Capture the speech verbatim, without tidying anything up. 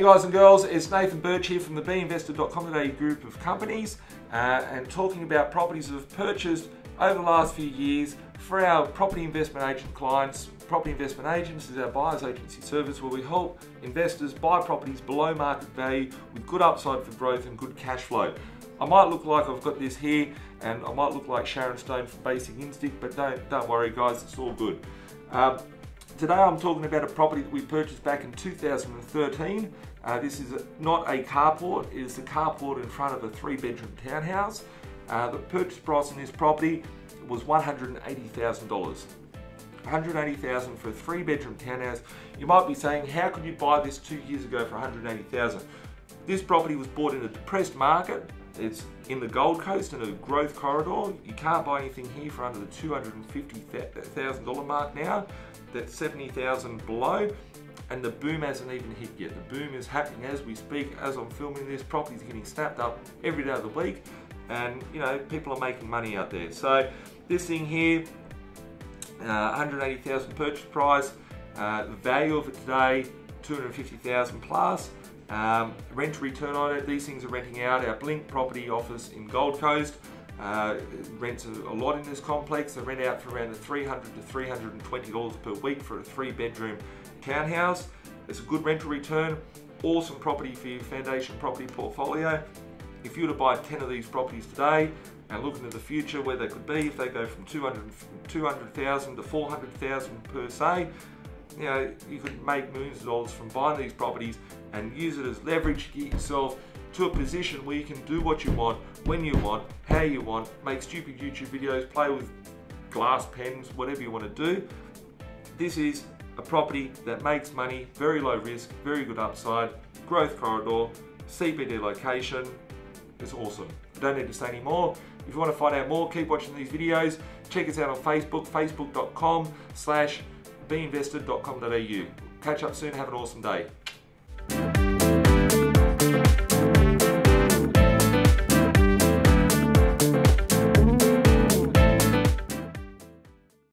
Hey guys and girls, it's Nathan Birch here from the binvested dot com today group of companies uh, and talking about properties that have purchased over the last few years for our property investment agent clients. Property investment agents is our buyer's agency service where we help investors buy properties below market value with good upside for growth and good cash flow. I might look like I've got this here and I might look like Sharon Stone from Basic Instinct, but don't, don't worry guys, it's all good. Um, Today I'm talking about a property that we purchased back in two thousand thirteen. Uh, this is a, not a carport, it is the carport in front of a three bedroom townhouse. Uh, the purchase price on this property was one hundred eighty thousand dollars. one hundred eighty thousand dollars for a three bedroom townhouse. You might be saying, how could you buy this two years ago for one hundred eighty thousand dollars? This property was bought in a depressed market. It's in the Gold Coast in a growth corridor. You can't buy anything here for under the two hundred fifty thousand dollars mark now. That's seventy thousand dollars below, and the boom hasn't even hit yet. The boom is happening as we speak, as I'm filming this. Properties are getting snapped up every day of the week, and you know, people are making money out there. So this thing here, uh, one hundred eighty thousand dollars purchase price, uh, the value of it today, two hundred fifty thousand dollars plus. Um, rent return on it, these things are renting out. Our Blink property office in Gold Coast uh, rents a, a lot in this complex. They rent out for around three hundred to three hundred twenty dollars per week for a three bedroom townhouse. It's a good rental return, awesome property for your foundation property portfolio. If you were to buy ten of these properties today and look into the future where they could be, if they go from two hundred thousand to four hundred thousand per se, you know, you could make millions of dollars from buying these properties and use it as leverage to get yourself to a position where you can do what you want, when you want, how you want, make stupid YouTube videos, play with glass pens, whatever you want to do. This is a property that makes money, very low risk, very good upside, growth corridor, C B D location. It's awesome. I don't need to say any more. If you want to find out more, keep watching these videos. Check us out on Facebook, facebook dot com slash binvested dot com dot a u. Catch up soon, have an awesome day.